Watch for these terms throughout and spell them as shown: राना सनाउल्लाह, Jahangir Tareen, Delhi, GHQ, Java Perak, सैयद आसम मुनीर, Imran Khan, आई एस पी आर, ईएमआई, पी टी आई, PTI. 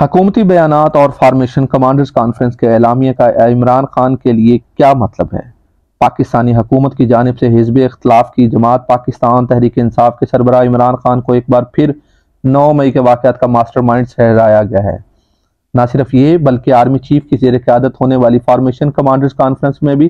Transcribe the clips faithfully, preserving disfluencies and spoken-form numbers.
हकूमती बयानात और formation commanders conference के एलामिया का इमरान खान के लिए क्या मतलब है। पाकिस्तानी हुकूमत की जानिब से हिज़्ब इख्तिलाफ की जमात पाकिस्तान तहरीक इंसाफ के सरबराह इमरान खान को एक बार फिर नौ मई के वाक़यात का मास्टरमाइंड ठहराया गया है। ना सिर्फ ये बल्कि आर्मी चीफ की ज़ेर क़यादत होने वाली फार्मेशन कमांडर्स कॉन्फ्रेंस में भी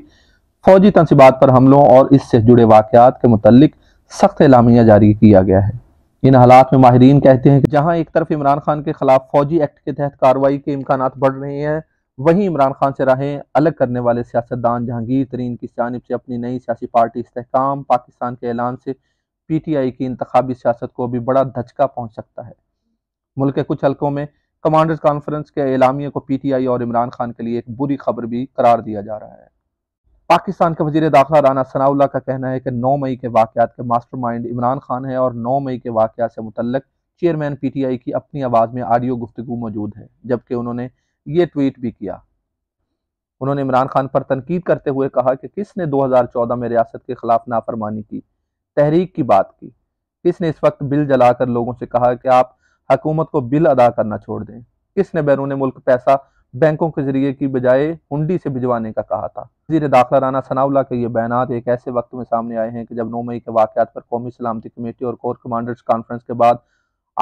फौजी तनसीबात पर हमलों और इससे जुड़े वाक़यात के मुतल्लिक सख्त एलामिया जारी किया गया है। इन हालात में माहिरीन कहते हैं कि जहां एक तरफ इमरान खान के खिलाफ फौजी एक्ट के तहत कार्रवाई के इम्कान बढ़ रहे हैं, वहीं इमरान खान से राहें अलग करने वाले सियासतदान जहांगीर तरीन की जानिब से अपनी नई सियासी पार्टी इस्तेहकाम पाकिस्तान के ऐलान से पी टी आई की इंतखाबी सियासत को भी बड़ा धचका पहुँच सकता है। मुल्क के कुछ हलकों में कमांडर्स कॉन्फ्रेंस के एलामिया को पी टी आई और इमरान खान के लिए एक बुरी खबर भी करार दिया जा रहा है। पाकिस्तान के वज़ीर दाखिला राना सनाउल्लाह का कहना है कि नौ मई के वाक़यात के मास्टरमाइंड इमरान खान है और नौ मई के वाक़यात से मुतल्लक चेयरमैन पीटीआई की अपनी आवाज़ में ऑडियो गुफ्तगू मौजूद है, जबकि उन्होंने ये ट्वीट भी किया। उन्होंने इमरान खान पर तनकीद करते हुए कहा कि किसने दो हज़ार चौदह में रियासत के खिलाफ नाफरमानी की, तहरीक की बात की, किसने इस वक्त बिल जलाकर लोगों से कहा कि आप हकूमत को बिल अदा करना छोड़ दें, किसने बैरून मुल्क पैसा बैंकों के जरिए की बजाय हुंडी से भिजवाने का कहा था। वज़ीर दाखिला राना सनाउल्लाह के ये बयानात एक ऐसे वक्त में सामने आए हैं कि जब नौ मई के वाक़यात पर कौमी सलामती कमेटी और कोर कमांडर्स कॉन्फ्रेंस के बाद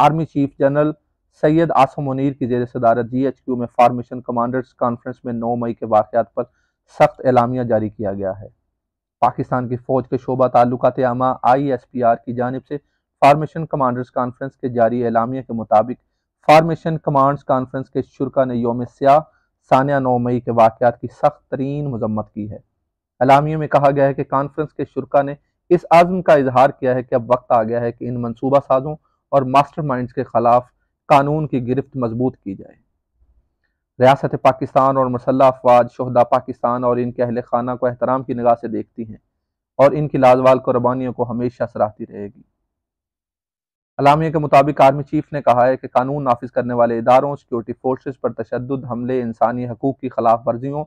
army chief general सैयद आसम मुनीर की जेर सदारत जी एच क्यू में फार्मेशन कमांडर्स कॉन्फ्रेंस में नौ मई के वाक़यात पर सख्त एलामिया जारी किया गया है। पाकिस्तान की फ़ौज के शोबा ताल्लुकात आमा आई एस पी आर की जानिब से फार्मेशन कमांडर्स कॉन्फ्रेंस के जारी एलामिया के मुताबिक फार्मेशन कमांड्स कॉन्फ्रेंस के शुरा ने योम स्या सानिया नौ मई के वाक़यात की सख्त तरीन मजम्मत की है। एलामिया में कहा गया है कि कॉन्फ्रेंस के शुरा ने इस आज़म का इजहार किया है कि अब वक्त आ गया है कि इन मनसूबा साजों और मास्टरमाइंड्स के खिलाफ कानून की गिरफ्त मजबूत की जाए। रियासत पाकिस्तान और मसल्ला अफवाज शोहदा पाकिस्तान और इनके अहल खाना को एहतराम की निगाह से देखती हैं और इनकी लाजवाल कुर्बानियों को हमेशा सराहती रहेगी। एलामिया के मुताबिक आर्मी चीफ ने कहा है कि कानून नाफिज करने वाले इदारों, सिक्योरिटी फोर्सेस पर तशद्दुद, हमले, इंसानी हकूक़ की खिलाफ वर्जियों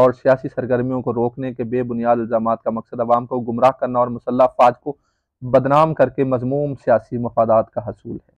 और सियासी सरगर्मियों को रोकने के बेबुनियाद इल्ज़ाम का मकसद अवाम को गुमराह करना और मुसल्लह अफवाज को बदनाम करके मज़मूम सियासी मफादात का हसूल है।